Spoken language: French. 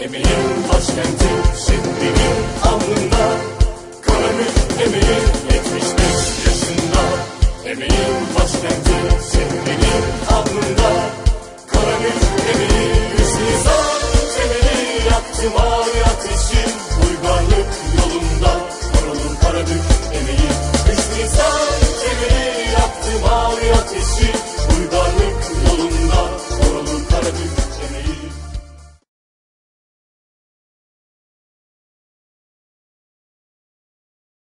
Give me you, must continue.